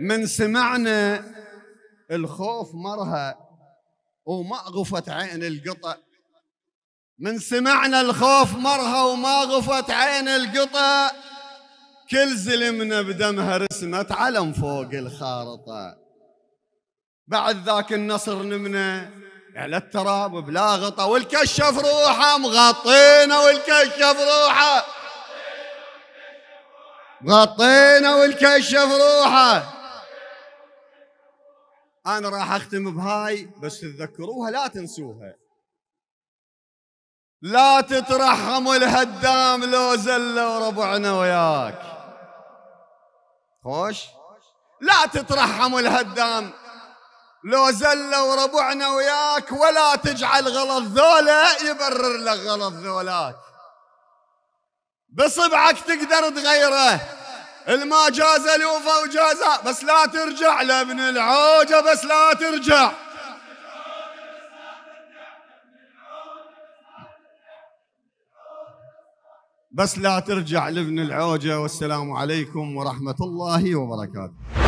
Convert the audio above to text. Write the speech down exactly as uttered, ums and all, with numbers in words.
من سمعنا الخوف مرهى وما غفت عين القطة، من سمعنا الخوف مرهى وما غفت عين القطة، كل زلمنا بدمها رسمت علم فوق الخارطة. بعد ذاك النصر نمنا على التراب بلا غطا، والكشف روحه مغطينا، والكشف روحه مغطينا، والكشف روحه. أنا راح أختم بهاي بس تتذكروها لا تنسوها، لا تترحموا الهدام لو زلوا ربعنا وياك. خوش؟ لا تترحموا الهدام لو زلوا ربعنا وياك، ولا تجعل غلط ذولا يبرر لك غلط ذولاك. بصبعك تقدر تغيره، الما جاز الوفا وجازا، بس لا ترجع لابن العوجة، بس لا ترجع. بس لا ترجع لابن العوجة. والسلام عليكم ورحمة الله وبركاته.